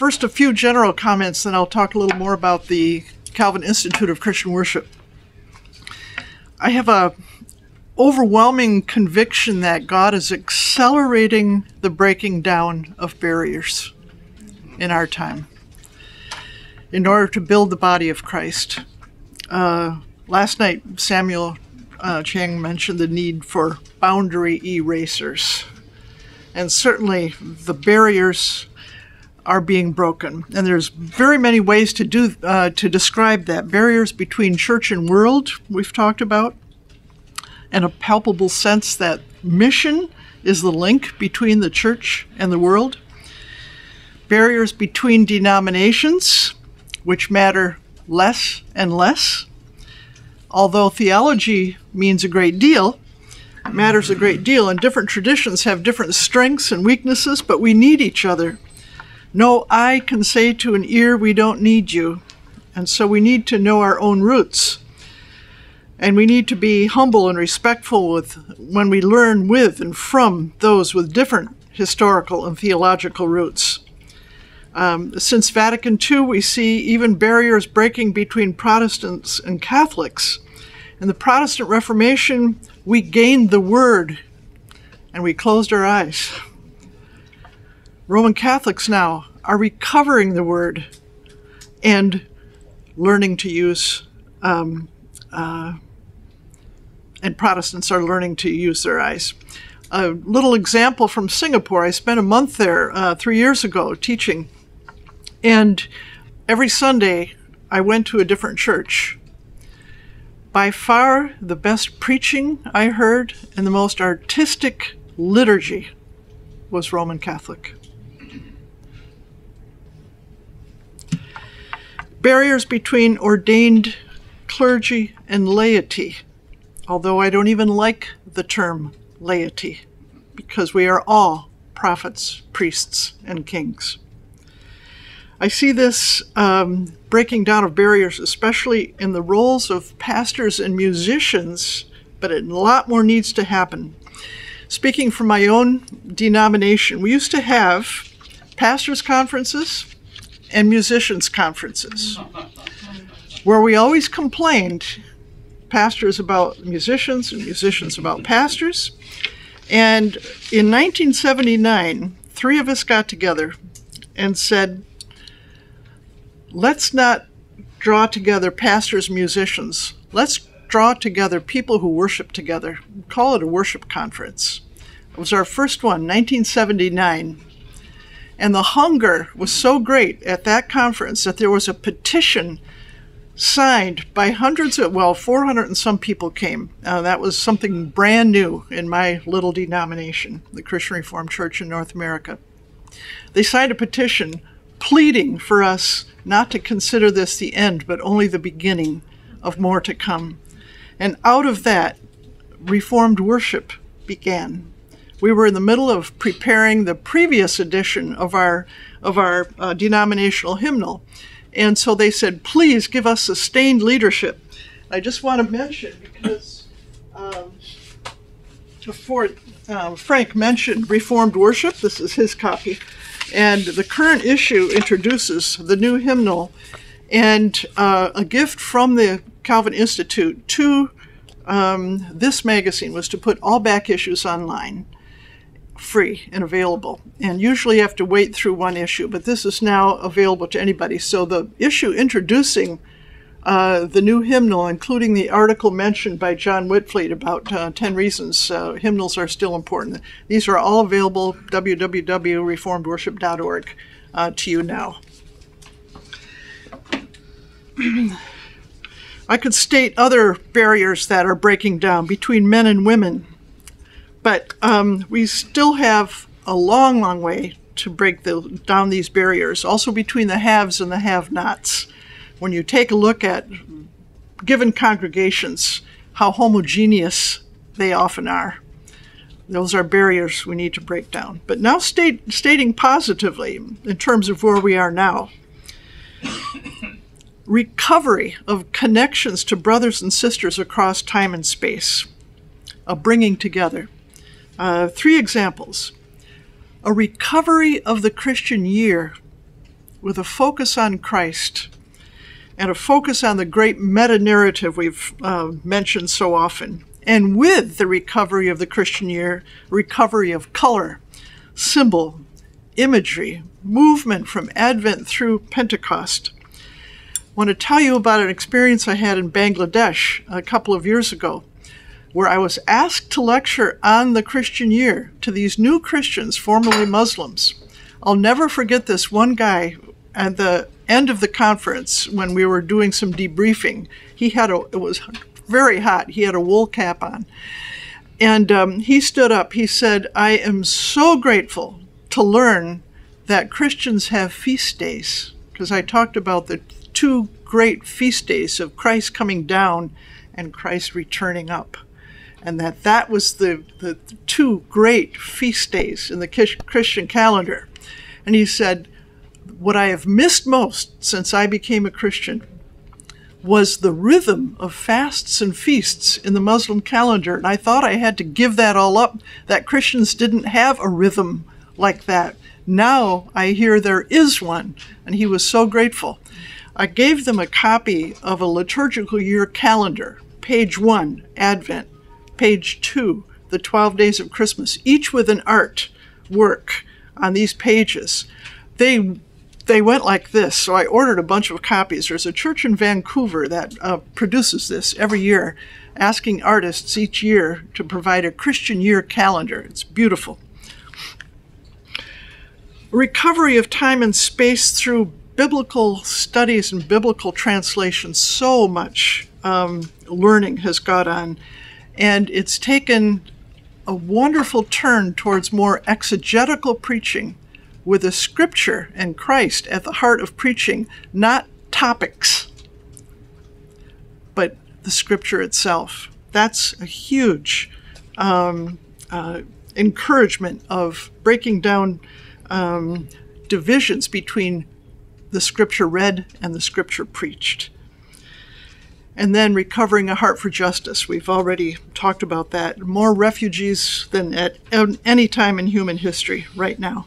First, a few general comments, then I'll talk a little more about the Calvin Institute of Christian Worship. I have an overwhelming conviction that God is accelerating the breaking down of barriers in our time in order to build the body of Christ. Last night, Samuel Chang mentioned the need for boundary erasers, and certainly the barriers are being broken. And there's very many ways to describe that. Barriers between church and world, we've talked about, and a palpable sense that mission is the link between the church and the world. Barriers between denominations, which matter less and less. Although theology means a great deal, it matters a great deal, and different traditions have different strengths and weaknesses, but we need each other. No eye can say to an ear, we don't need you. And so we need to know our own roots. And we need to be humble and respectful when we learn with and from those with different historical and theological roots. Since Vatican II, we see even barriers breaking between Protestants and Catholics. In the Protestant Reformation, we gained the word and we closed our eyes. Roman Catholics now are recovering the word and learning to use, and Protestants are learning to use their eyes. A little example from Singapore. I spent a month there 3 years ago teaching, and every Sunday I went to a different church. By far the best preaching I heard and the most artistic liturgy was Roman Catholic. Barriers between ordained clergy and laity, although I don't even like the term laity, because we are all prophets, priests, and kings. I see this breaking down of barriers, especially in the roles of pastors and musicians, but a lot more needs to happen. Speaking from my own denomination, we used to have pastors' conferences and musicians' conferences, where we always complained, pastors about musicians and musicians about pastors. And in 1979, three of us got together and said, let's not draw together pastors and musicians. Let's draw together people who worship together. Call it a worship conference. It was our first one, 1979. And the hunger was so great at that conference that there was a petition signed by hundreds of, well, 400 and some people came. That was something brand new in my little denomination, the Christian Reformed Church in North America. They signed a petition pleading for us not to consider this the end, but only the beginning of more to come. And out of that, Reformed worship began. We were in the middle of preparing the previous edition of our denominational hymnal. And so they said, please give us sustained leadership. I just want to mention, because before Frank mentioned Reformed Worship, this is his copy, and the current issue introduces the new hymnal and a gift from the Calvin Institute to this magazine was to put all back issues online, free and available, and usually you have to wait through one issue, but this is now available to anybody. So the issue introducing the new hymnal, including the article mentioned by John Whitfleet about 10 reasons hymnals are still important, these are all available www.reformedworship.org to you now. I could state other barriers that are breaking down between men and women, but we still have a long, long way to break down these barriers, also between the haves and the have-nots. When you take a look at given congregations, how homogeneous they often are. Those are barriers we need to break down. But now stating positively in terms of where we are now, recovery of connections to brothers and sisters across time and space, a bringing together. Three examples. A recovery of the Christian year with a focus on Christ and a focus on the great meta-narrative we've mentioned so often, and with the recovery of the Christian year, recovery of color, symbol, imagery, movement from Advent through Pentecost. I want to tell you about an experience I had in Bangladesh a couple of years ago, where I was asked to lecture on the Christian year to these new Christians, formerly Muslims. I'll never forget this one guy at the end of the conference when we were doing some debriefing. It was very hot. He had a wool cap on. And he stood up. He said, "I am so grateful to learn that Christians have feast days," because I talked about the two great feast days of Christ coming down and Christ returning up, and that was the two great feast days in the Christian calendar. And he said, "What I have missed most since I became a Christian was the rhythm of fasts and feasts in the Muslim calendar." And I thought I had to give that all up, that Christians didn't have a rhythm like that. Now I hear there is one, and he was so grateful. I gave them a copy of a liturgical year calendar, page 1, Advent, page 2, the 12 days of Christmas, each with an artwork on these pages. They went like this, so I ordered a bunch of copies. There's a church in Vancouver that produces this every year, asking artists each year to provide a Christian year calendar. It's beautiful. Recovery of time and space through biblical studies and biblical translation. So much learning has gone on, and it's taken a wonderful turn towards more exegetical preaching with the scripture and Christ at the heart of preaching, not topics, but the scripture itself. That's a huge encouragement of breaking down divisions between the scripture read and the scripture preached. And then recovering a heart for justice. We've already talked about that. More refugees than at any time in human history right now.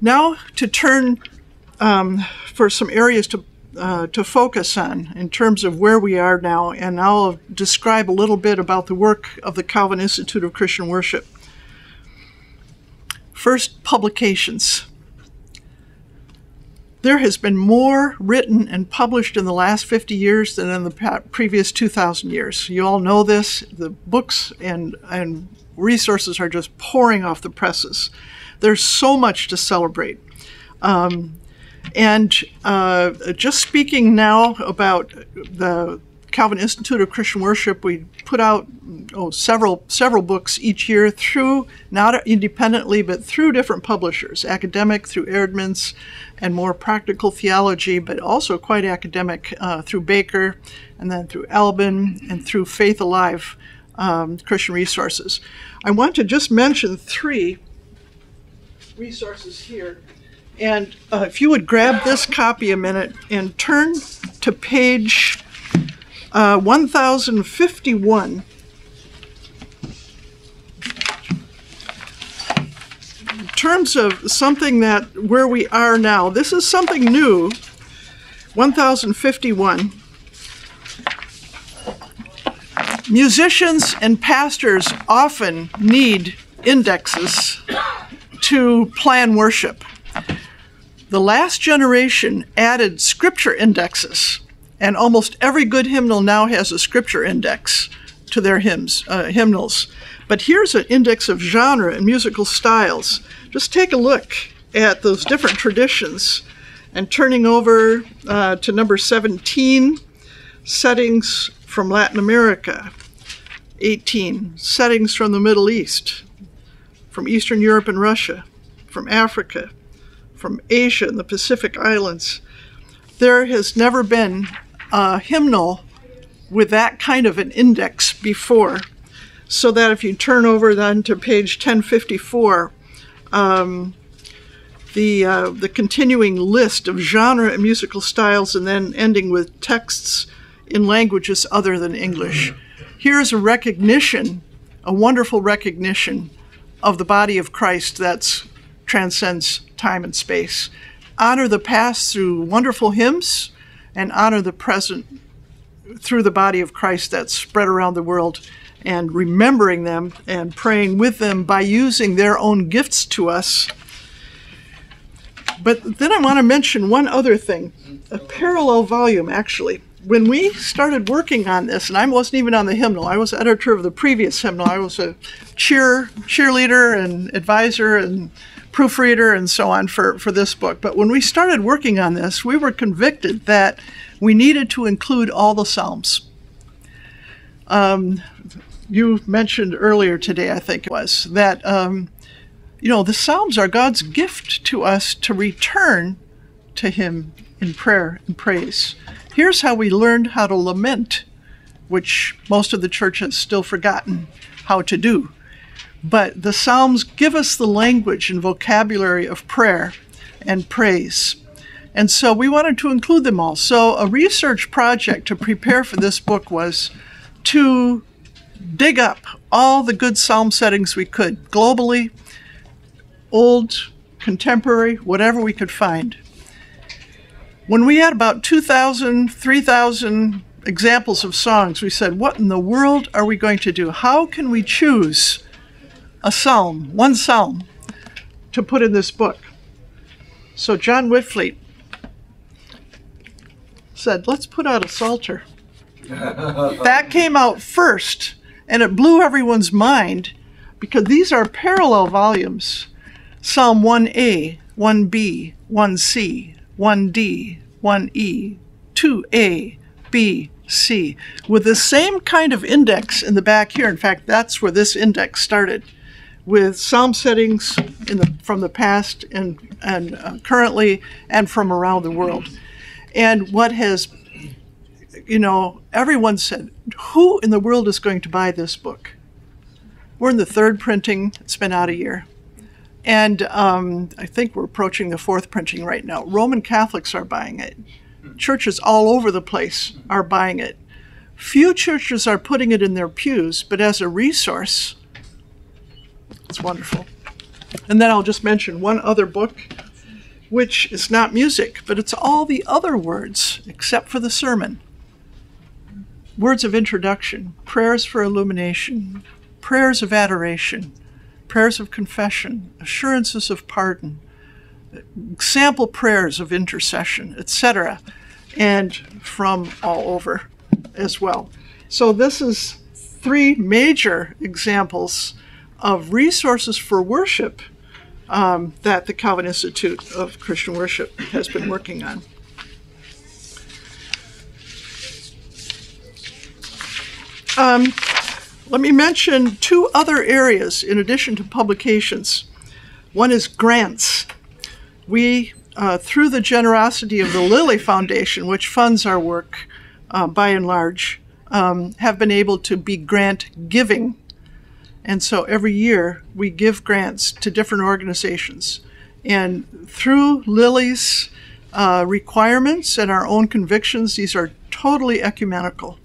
Now to turn for some areas to focus on in terms of where we are now, and I'll describe a little bit about the work of the Calvin Institute of Christian Worship. First, publications. There has been more written and published in the last 50 years than in the previous 2,000 years. You all know this. The books and resources are just pouring off the presses. There's so much to celebrate. Just speaking now about the Calvin Institute of Christian Worship, we put out several books each year, through, not independently, but through different publishers, academic through Erdman's, and more practical theology, but also quite academic through Baker, and then through Albin, and through Faith Alive Christian Resources. I want to just mention three resources here. And if you would grab this copy a minute and turn to page 1051. In terms of something that where we are now, this is something new. 1051. Musicians and pastors often need indexes to plan worship. The last generation added scripture indexes, and almost every good hymnal now has a scripture index to their hymnals. But here's an index of genre and musical styles. Just take a look at those different traditions. And turning over to number 17, settings from Latin America. 18, settings from the Middle East, from Eastern Europe and Russia, from Africa, from Asia and the Pacific Islands. There has never been a hymnal with that kind of an index before, so that if you turn over then to page 1054, the continuing list of genre and musical styles, and then ending with texts in languages other than English. Here's a recognition, a wonderful recognition of the body of Christ that's transcends time and space. Honor the past through wonderful hymns, and honor the present through the body of Christ that's spread around the world, and remembering them and praying with them by using their own gifts to us. But then I want to mention one other thing, a parallel volume, actually. When we started working on this, and I wasn't even on the hymnal, I was editor of the previous hymnal. I was a cheerleader and advisor and proofreader and so on for this book. But when we started working on this, we were convicted that we needed to include all the Psalms. You mentioned earlier today, I think it was, that you know, the Psalms are God's gift to us to return to Him in prayer and praise. Here's how we learned how to lament, which most of the church has still forgotten how to do. But the Psalms give us the language and vocabulary of prayer and praise. And so we wanted to include them all. So a research project to prepare for this book was to dig up all the good psalm settings we could, globally, old, contemporary, whatever we could find. When we had about 2,000, 3,000 examples of songs, we said, what in the world are we going to do? How can we choose a psalm, one psalm, to put in this book? So John Whitfleet said, let's put out a Psalter. That came out first, and it blew everyone's mind, because these are parallel volumes. Psalm 1A, 1B, 1C, 1D, 1E, 2A, B, C, with the same kind of index in the back here. In fact, that's where this index started, with psalm settings in the, from the past and currently and from around the world. And what has, you know, everyone said, who in the world is going to buy this book? We're in the third printing. It's been out a year. And I think we're approaching the fourth printing right now. Roman Catholics are buying it. Churches all over the place are buying it. Few churches are putting it in their pews, but as a resource, it's wonderful. And then I'll just mention one other book, which is not music, but it's all the other words except for the sermon. Words of introduction, prayers for illumination, prayers of adoration, prayers of confession, assurances of pardon, sample prayers of intercession, etc., and from all over as well. So this is three major examples of resources for worship that the Calvin Institute of Christian Worship has been working on. Let me mention two other areas in addition to publications. One is grants. We, through the generosity of the Lilly Foundation, which funds our work by and large, have been able to be grant giving. And so every year we give grants to different organizations. And through Lilly's requirements and our own convictions, these are totally ecumenical.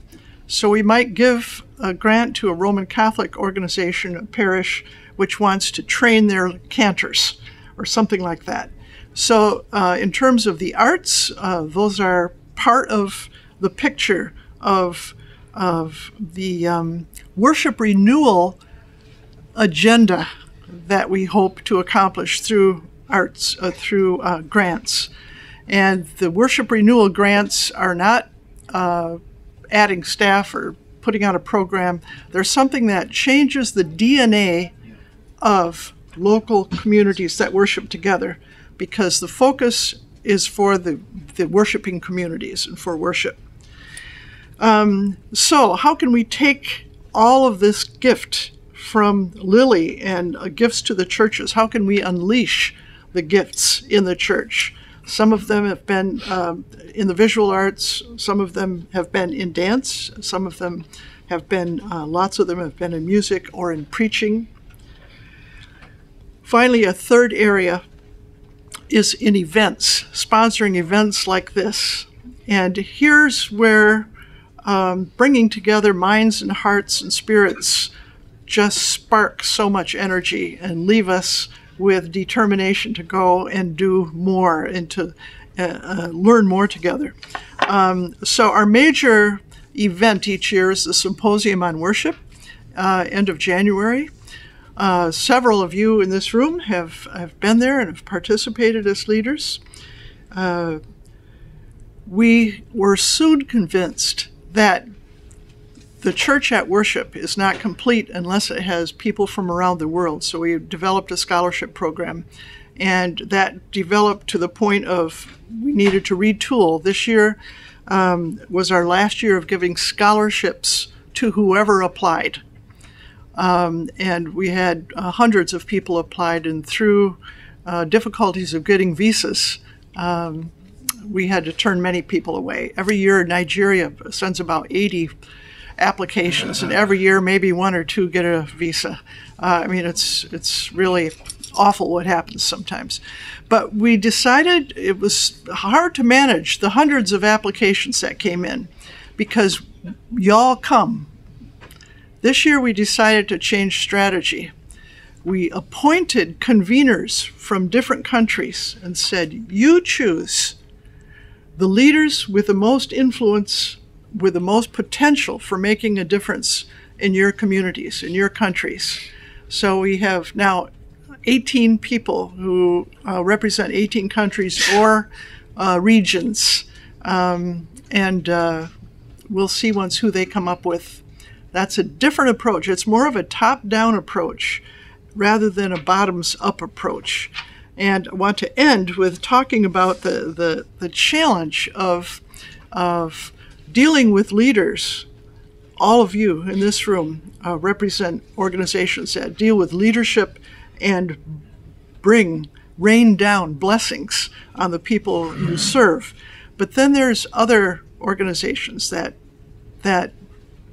So we might give a grant to a Roman Catholic organization, a parish, which wants to train their cantors or something like that. So in terms of the arts, those are part of the picture of the worship renewal agenda that we hope to accomplish through arts, through grants. And the worship renewal grants are not adding staff or putting out a program. There's something that changes the DNA of local communities that worship together, because the focus is for the worshiping communities and for worship. So how can we take all of this gift from Lilly and gifts to the churches? How can we unleash the gifts in the church? Some of them have been in the visual arts, some of them have been in dance, some of them have been, lots of them have been in music or in preaching. Finally, a third area is in events, sponsoring events like this. And here's where bringing together minds and hearts and spirits just sparks so much energy and leave us with determination to go and do more and to learn more together. So our major event each year is the Symposium on Worship, end of January. Several of you in this room have been there and have participated as leaders. We were soon convinced that the church at worship is not complete unless it has people from around the world. So we developed a scholarship program, and that developed to the point of we needed to retool. This year was our last year of giving scholarships to whoever applied. And we had hundreds of people applied, and through difficulties of getting visas, we had to turn many people away. Every year, Nigeria sends about 80 applications, and every year maybe one or two get a visa. I mean, it's really awful what happens sometimes. But we decided it was hard to manage the hundreds of applications that came in because y'all come. This year we decided to change strategy. We appointed conveners from different countries and said, you choose the leaders with the most influence, with the most potential for making a difference in your communities, in your countries. So we have now 18 people who represent 18 countries or regions. We'll see once who they come up with. That's a different approach. It's more of a top-down approach rather than a bottoms-up approach. And I want to end with talking about the challenge of dealing with leaders. All of you in this room represent organizations that deal with leadership and rain down blessings on the people you serve. But then there's other organizations that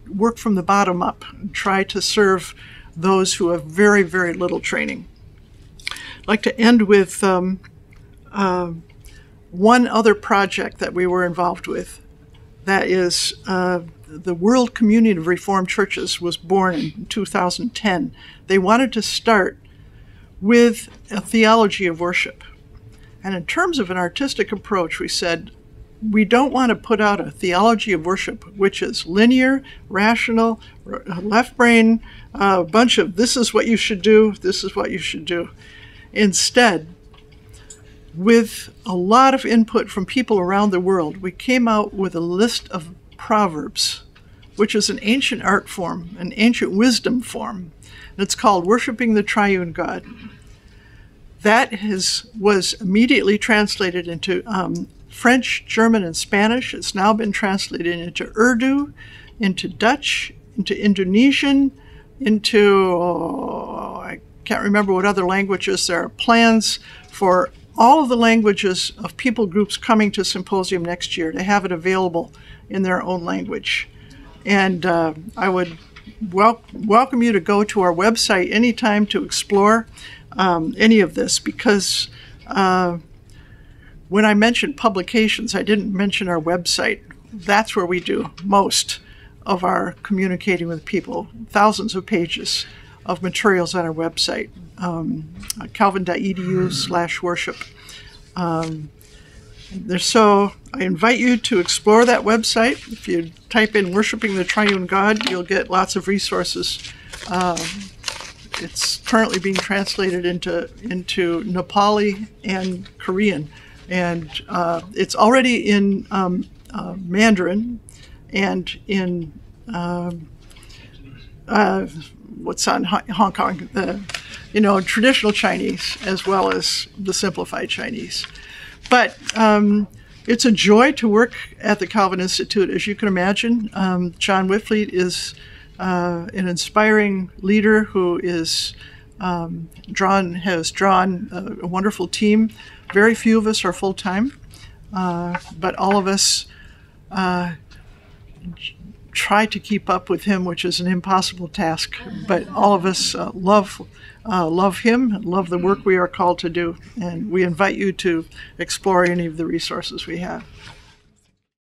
work from the bottom up and try to serve those who have very, very little training. I'd like to end with one other project that we were involved with. That is, the World Communion of Reformed Churches was born in 2010. They wanted to start with a theology of worship. And in terms of an artistic approach, we said, we don't want to put out a theology of worship, which is linear, rational, left brain, a bunch of this is what you should do, this is what you should do. Instead, with a lot of input from people around the world, we came out with a list of proverbs, which is an ancient art form, an ancient wisdom form. And it's called Worshiping the Triune God. That was immediately translated into French, German, and Spanish. It's now been translated into Urdu, into Dutch, into Indonesian, into, I can't remember what other languages. There are plans for all of the languages of people groups coming to Symposium next year to have it available in their own language. And I would welcome you to go to our website anytime to explore any of this, because when I mentioned publications, I didn't mention our website. That's where we do most of our communicating with people, thousands of pages of materials on our website, calvin.edu/worship. I invite you to explore that website. If you type in Worshiping the Triune God, you'll get lots of resources. It's currently being translated into Nepali and Korean, and it's already in Mandarin and in what's on Hong Kong, traditional Chinese, as well as the simplified Chinese. But it's a joy to work at the Calvin Institute, as you can imagine. John Whitfleet is an inspiring leader who is has drawn a wonderful team. Very few of us are full-time, but all of us try to keep up with him, which is an impossible task, but all of us love him and love the work we are called to do, and we invite you to explore any of the resources we have.